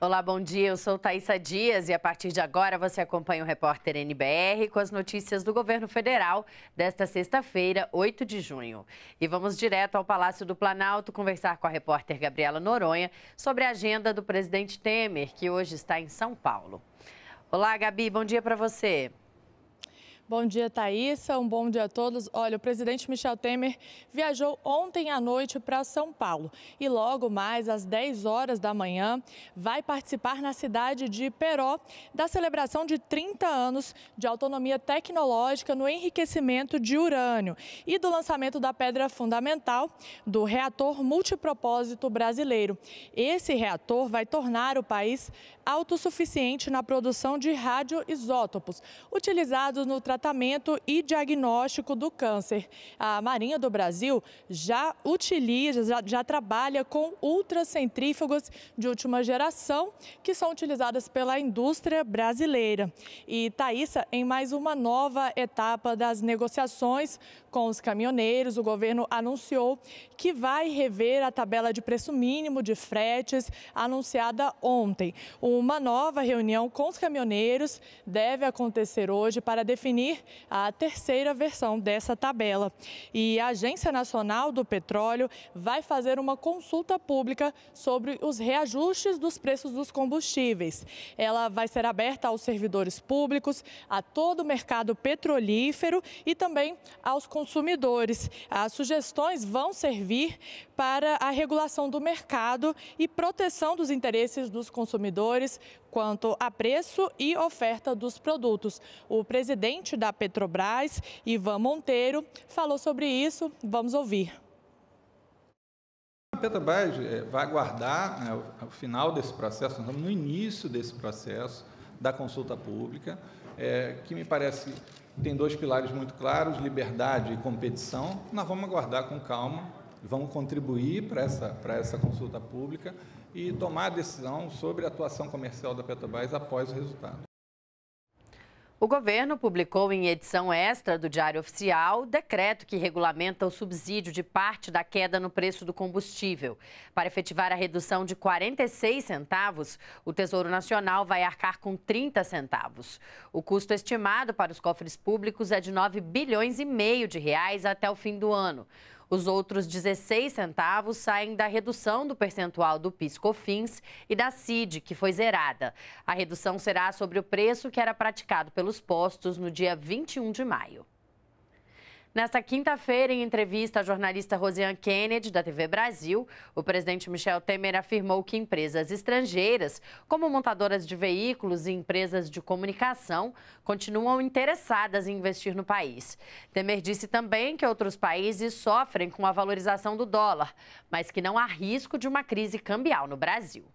Olá, bom dia. Eu sou Thaís Dias e a partir de agora você acompanha o Repórter NBR com as notícias do governo federal desta sexta-feira, 8 de junho. E vamos direto ao Palácio do Planalto conversar com a repórter Gabriela Noronha sobre a agenda do presidente Temer, que hoje está em São Paulo. Olá, Gabi, bom dia para você. Bom dia, Thaísa. Um bom dia a todos. Olha, o presidente Michel Temer viajou ontem à noite para São Paulo e logo mais às 10 horas da manhã vai participar na cidade de Peró da celebração de 30 anos de autonomia tecnológica no enriquecimento de urânio e do lançamento da pedra fundamental do reator multipropósito brasileiro. Esse reator vai tornar o país autossuficiente na produção de radioisótopos utilizados no tratamento e diagnóstico do câncer. A Marinha do Brasil já trabalha com ultracentrífugas de última geração que são utilizadas pela indústria brasileira. E Thaísa, em mais uma nova etapa das negociações com os caminhoneiros, o governo anunciou que vai rever a tabela de preço mínimo de fretes anunciada ontem. Uma nova reunião com os caminhoneiros deve acontecer hoje para definir a terceira versão dessa tabela. E a Agência Nacional do Petróleo vai fazer uma consulta pública sobre os reajustes dos preços dos combustíveis. Ela vai ser aberta aos servidores públicos, a todo o mercado petrolífero e também aos consumidores. As sugestões vão servir para a regulação do mercado e proteção dos interesses dos consumidores quanto a preço e oferta dos produtos. O presidente da Petrobras, Ivan Monteiro, falou sobre isso. Vamos ouvir. A Petrobras vai aguardar o final desse processo, nós estamos no início desse processo da consulta pública, que me parece tem dois pilares muito claros, liberdade e competição. Nós vamos aguardar com calma, vamos contribuir para essa consulta pública e tomar a decisão sobre a atuação comercial da Petrobras após o resultado. O governo publicou em edição extra do Diário Oficial decreto que regulamenta o subsídio de parte da queda no preço do combustível. Para efetivar a redução de 46 centavos, o Tesouro Nacional vai arcar com 30 centavos. O custo estimado para os cofres públicos é de 9 bilhões e meio de reais até o fim do ano. Os outros 16 centavos saem da redução do percentual do PIS/COFINS e da CID, que foi zerada. A redução será sobre o preço que era praticado pelos postos no dia 21 de maio. Nesta quinta-feira, em entrevista à jornalista Rosiane Kennedy, da TV Brasil, o presidente Michel Temer afirmou que empresas estrangeiras, como montadoras de veículos e empresas de comunicação, continuam interessadas em investir no país. Temer disse também que outros países sofrem com a valorização do dólar, mas que não há risco de uma crise cambial no Brasil.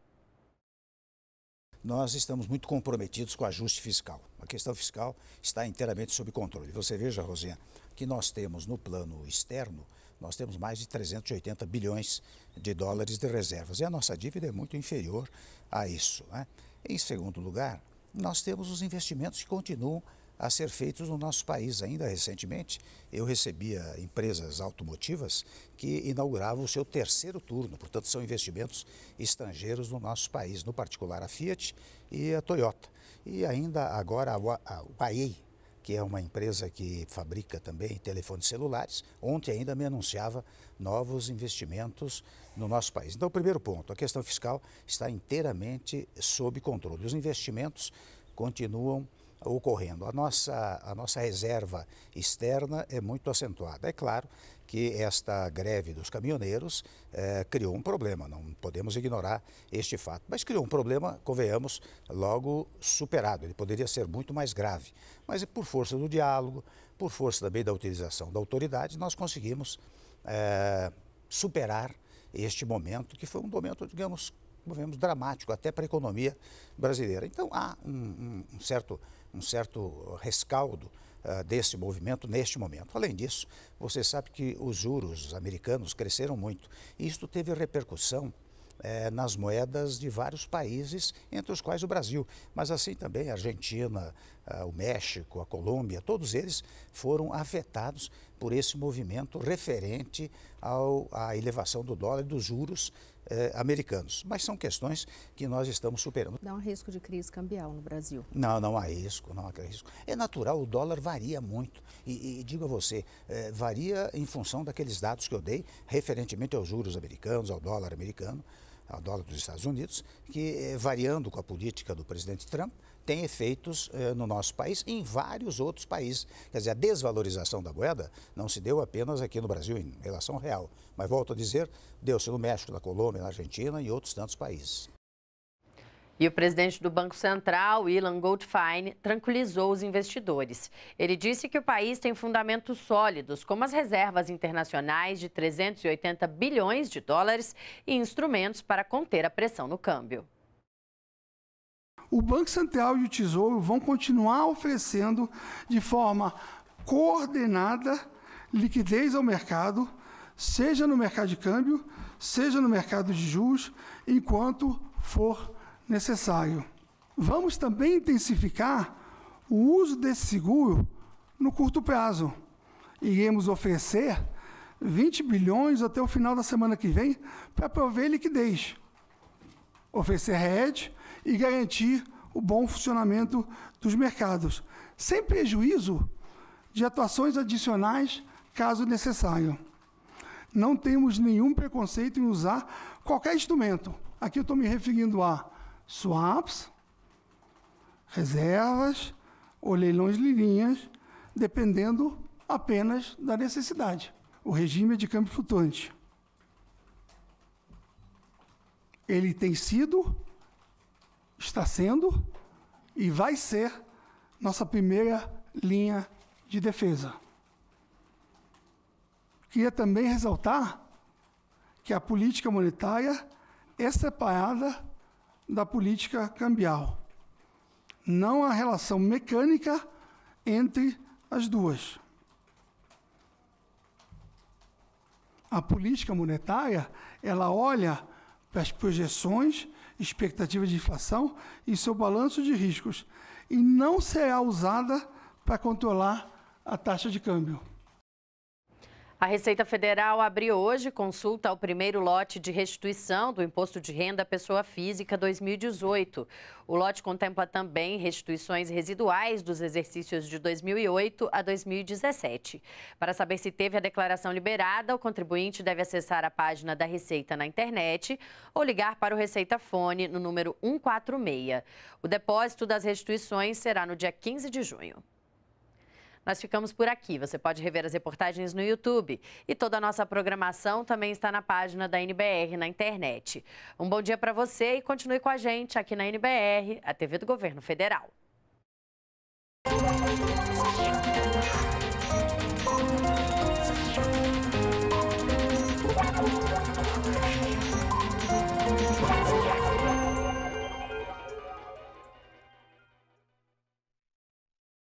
Nós estamos muito comprometidos com o ajuste fiscal. A questão fiscal está inteiramente sob controle. Você veja, Rosiane, que nós temos no plano externo, nós temos mais de 380 bilhões de dólares de reservas. E a nossa dívida é muito inferior a isso, né? Em segundo lugar, nós temos os investimentos que continuam a ser feitos no nosso país. Ainda recentemente, eu recebia empresas automotivas que inauguravam o seu terceiro turno, portanto, são investimentos estrangeiros no nosso país, no particular a Fiat e a Toyota. E ainda agora a Huawei, que é uma empresa que fabrica também telefones celulares, ontem ainda me anunciava novos investimentos no nosso país. Então, o primeiro ponto, a questão fiscal está inteiramente sob controle. Os investimentos continuam ocorrendo. A nossa reserva externa é muito acentuada. É claro que esta greve dos caminhoneiros criou um problema, não podemos ignorar este fato. Mas criou um problema, convenhamos, logo superado. Ele poderia ser muito mais grave. Mas por força do diálogo, por força também da utilização da autoridade, nós conseguimos superar este momento, que foi um momento, digamos, dramático até para a economia brasileira. Então há um certo rescaldo desse movimento neste momento. Além disso, você sabe que os juros americanos cresceram muito. Isto teve repercussão nas moedas de vários países, entre os quais o Brasil. Mas assim também a Argentina, o México, a Colômbia, todos eles foram afetados por esse movimento referente à elevação do dólar e dos juros americanos. Mas são questões que nós estamos superando. Dá um risco de crise cambial no Brasil? Não, não há risco, não há risco. É natural, o dólar varia muito. E digo a você, varia em função daqueles dados que eu dei, referentemente aos juros americanos, ao dólar americano, ao dólar dos Estados Unidos, que variando com a política do presidente Trump, tem efeitos no nosso país e em vários outros países. Quer dizer, a desvalorização da moeda não se deu apenas aqui no Brasil em relação ao real, mas, volto a dizer, deu-se no México, na Colômbia, na Argentina e outros tantos países. E o presidente do Banco Central, Ilan Goldfein, tranquilizou os investidores. Ele disse que o país tem fundamentos sólidos, como as reservas internacionais de 380 bilhões de dólares e instrumentos para conter a pressão no câmbio. O Banco Central e o Tesouro vão continuar oferecendo de forma coordenada liquidez ao mercado, seja no mercado de câmbio, seja no mercado de juros, enquanto for necessário. Vamos também intensificar o uso desse seguro no curto prazo. Iremos oferecer 20 bilhões até o final da semana que vem para prover liquidez, oferecer hedge e garantir o bom funcionamento dos mercados, sem prejuízo de atuações adicionais, caso necessário. Não temos nenhum preconceito em usar qualquer instrumento. Aqui eu estou me referindo a swaps, reservas ou leilões de linhas, dependendo apenas da necessidade. O regime de câmbio flutuante, ele tem sido, está sendo e vai ser nossa primeira linha de defesa. Queria também ressaltar que a política monetária é separada da política cambial. Não há relação mecânica entre as duas. A política monetária, ela olha para as projeções, expectativas de inflação e seu balanço de riscos, e não será usada para controlar a taxa de câmbio. A Receita Federal abriu hoje consulta ao primeiro lote de restituição do Imposto de Renda à Pessoa Física 2018. O lote contempla também restituições residuais dos exercícios de 2008 a 2017. Para saber se teve a declaração liberada, o contribuinte deve acessar a página da Receita na internet ou ligar para o Receita Fone no número 146. O depósito das restituições será no dia 15 de junho. Nós ficamos por aqui. Você pode rever as reportagens no YouTube. E toda a nossa programação também está na página da NBR na internet. Um bom dia para você e continue com a gente aqui na NBR, a TV do Governo Federal.